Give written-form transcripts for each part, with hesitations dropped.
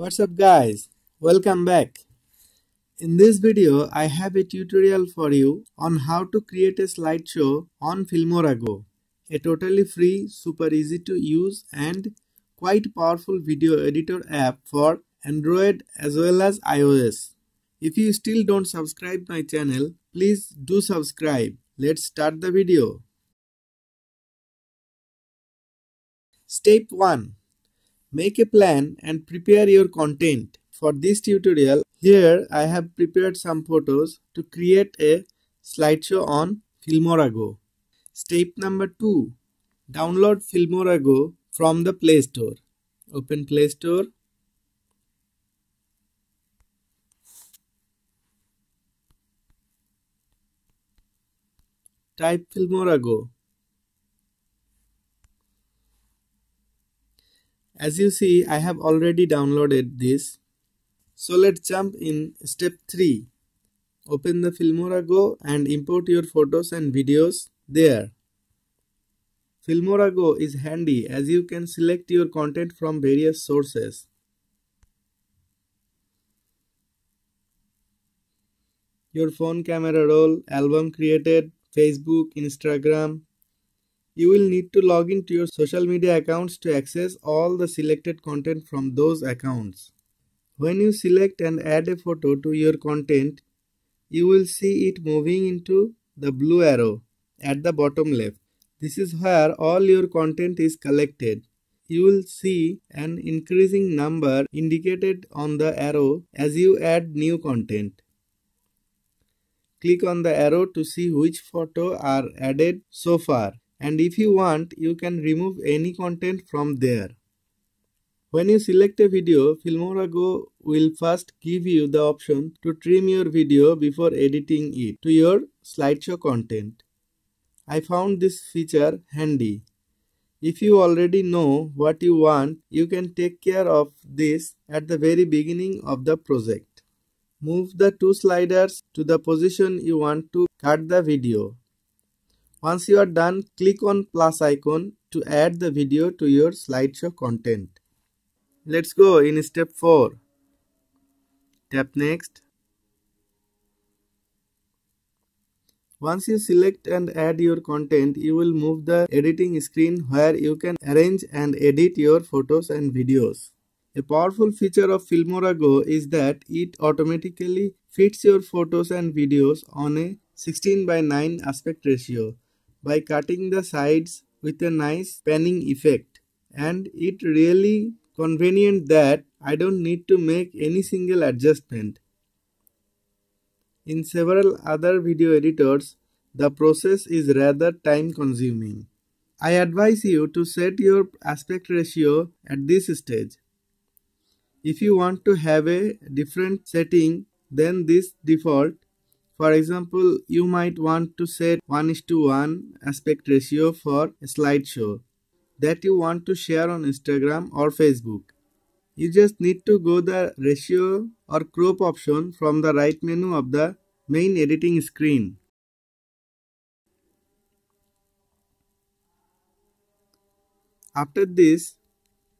What's up guys, welcome back. In this video I have a tutorial for you on how to create a slideshow on FilmoraGo, a totally free, super easy to use and quite powerful video editor app for Android as well as iOS. If you still don't subscribe my channel, please do subscribe. Let's start the video. Step 1. Make a plan and prepare your content. For this tutorial, here I have prepared some photos to create a slideshow on FilmoraGo. Step number 2. Download FilmoraGo from the Play Store. Open Play Store. Type FilmoraGo. As you see, I have already downloaded this. So let's jump in step 3. Open the FilmoraGo and import your photos and videos there. FilmoraGo is handy as you can select your content from various sources. Your phone camera roll, album created, Facebook, Instagram. You will need to log into your social media accounts to access all the selected content from those accounts. When you select and add a photo to your content, you will see it moving into the blue arrow at the bottom left. This is where all your content is collected. You will see an increasing number indicated on the arrow as you add new content. Click on the arrow to see which photo are added so far. And if you want, you can remove any content from there. When you select a video, FilmoraGo will first give you the option to trim your video before editing it to your slideshow content. I found this feature handy. If you already know what you want, you can take care of this at the very beginning of the project. Move the two sliders to the position you want to cut the video. Once you are done, click on plus icon to add the video to your slideshow content. Let's go in step 4. Tap next. Once you select and add your content, you will move the editing screen where you can arrange and edit your photos and videos. A powerful feature of FilmoraGo is that it automatically fits your photos and videos on a 16:9 aspect ratio by cutting the sides with a nice panning effect, and it really convenient that I don't need to make any single adjustment. In several other video editors, the process is rather time consuming. I advise you to set your aspect ratio at this stage. If you want to have a different setting than this default, for example, you might want to set 1:1 aspect ratio for a slideshow that you want to share on Instagram or Facebook. You just need to go the ratio or crop option from the right menu of the main editing screen. After this,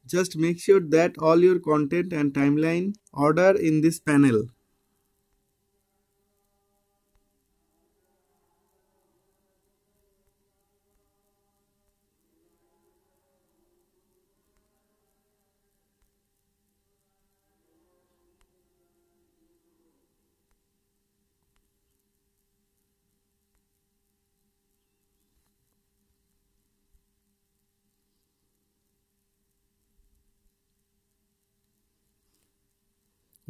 just make sure that all your content and timeline order in this panel.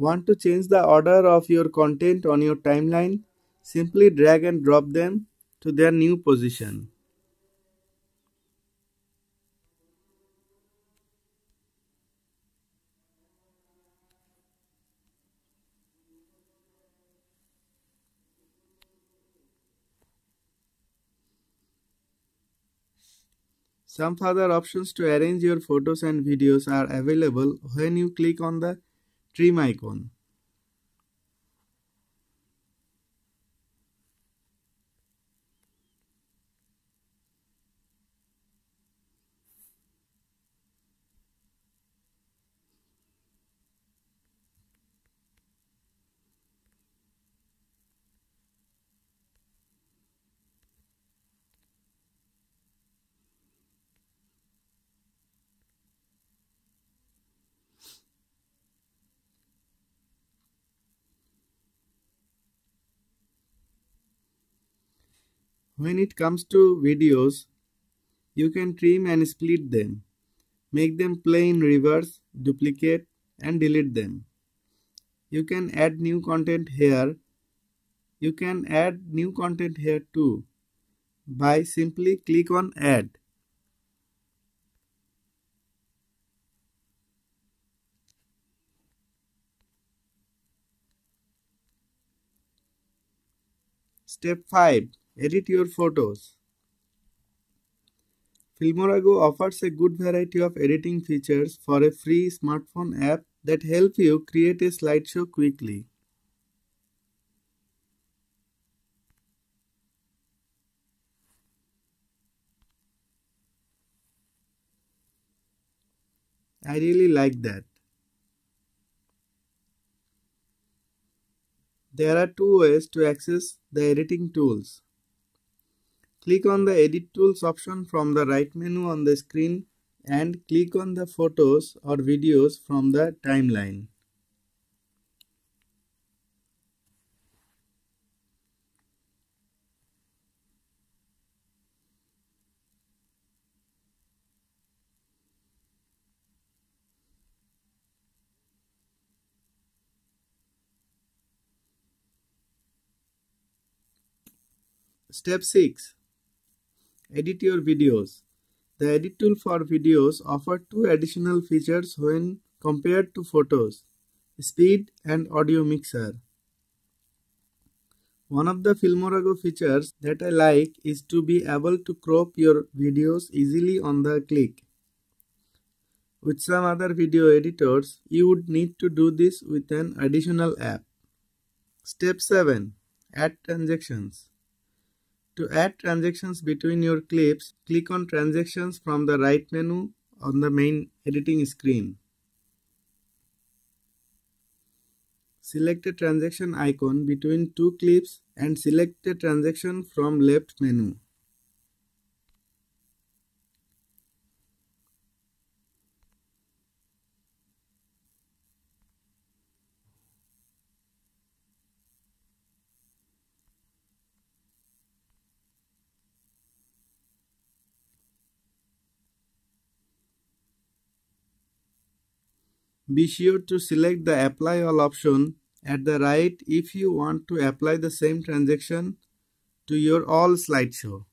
Want to change the order of your content on your timeline? Simply drag and drop them to their new position. Some further options to arrange your photos and videos are available when you click on the trim icon. When it comes to videos, you can trim and split them, make them play in reverse, duplicate and delete them. You can add new content here. You can add new content here too by simply click on add. Step 5. Edit your photos. FilmoraGo offers a good variety of editing features for a free smartphone app that help you create a slideshow quickly. I really like that. There are two ways to access the editing tools. Click on the Edit Tools option from the right menu on the screen and click on the photos or videos from the timeline. Step 6. Edit your videos. The edit tool for videos offers two additional features when compared to photos: speed and audio mixer. One of the FilmoraGo features that I like is to be able to crop your videos easily on the click. With some other video editors, you would need to do this with an additional app. Step 7. Add transactions. To add transactions between your clips, click on Transactions from the right menu on the main editing screen. Select a transaction icon between two clips and select a transaction from left menu. Be sure to select the Apply All option at the right if you want to apply the same transaction to your all slideshow.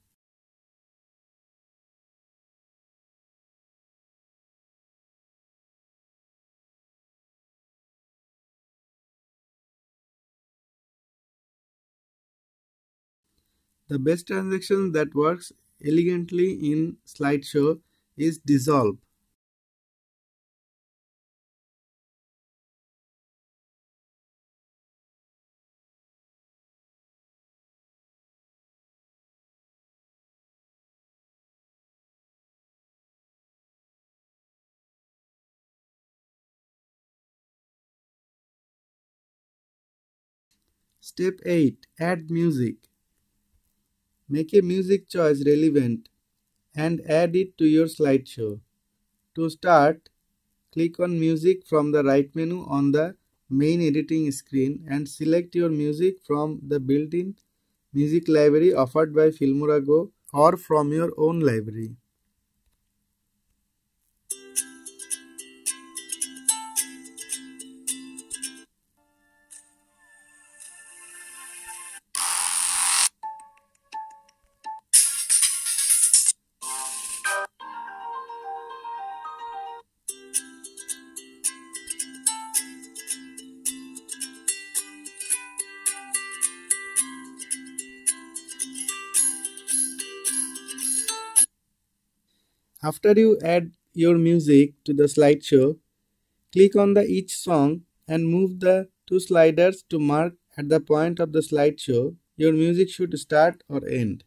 The best transaction that works elegantly in slideshow is Dissolve. Step 8. Add music. Make a music choice relevant and add it to your slideshow. To start, click on Music from the right menu on the main editing screen and select your music from the built-in music library offered by FilmoraGo or from your own library. After you add your music to the slideshow, click on each song and move the two sliders to mark at the point of the slideshow your music should start or end.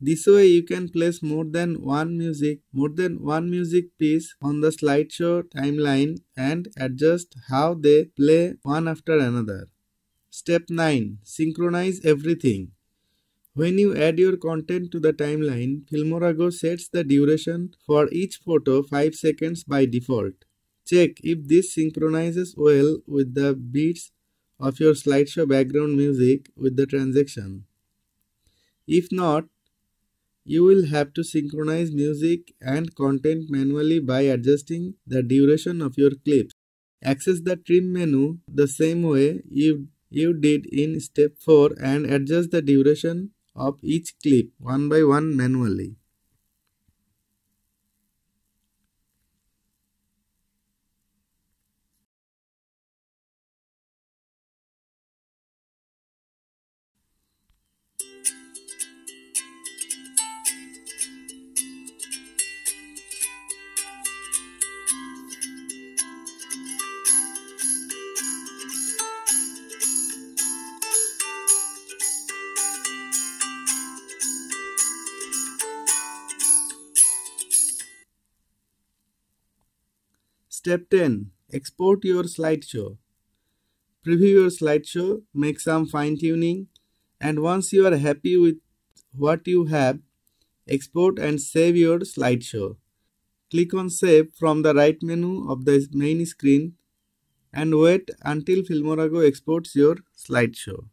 This way you can place more than one music piece on the slideshow timeline and adjust how they play one after another. Step 9. Synchronize everything. When you add your content to the timeline, FilmoraGo sets the duration for each photo 5 seconds by default. Check if this synchronizes well with the beats of your slideshow background music with the transaction. If not, you will have to synchronize music and content manually by adjusting the duration of your clips. Access the trim menu the same way you did in step 4 and adjust the duration of each clip one by one manually. Step 10. Export your slideshow. Preview your slideshow, make some fine-tuning, and once you are happy with what you have, export and save your slideshow. Click on Save from the right menu of the main screen and wait until FilmoraGo exports your slideshow.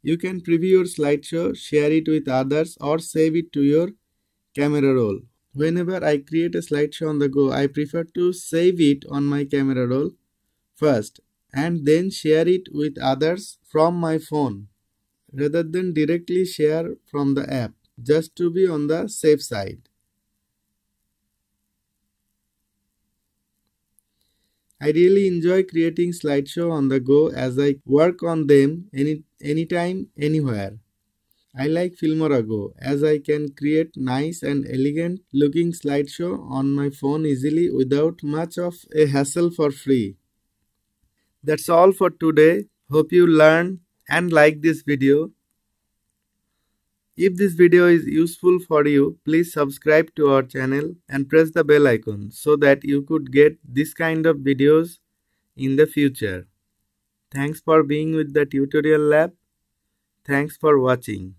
You can preview your slideshow, share it with others, or save it to your camera roll. Whenever I create a slideshow on the go, I prefer to save it on my camera roll first and then share it with others from my phone rather than directly share from the app, just to be on the safe side. I really enjoy creating slideshows on the go as I work on them anytime, anywhere. I like FilmoraGo as I can create nice and elegant looking slideshow on my phone easily without much of a hassle for free. That's all for today. Hope you learned and like this video. If this video is useful for you, please subscribe to our channel and press the bell icon so that you could get this kind of videos in the future. Thanks for being with the Tutorial Lab. Thanks for watching.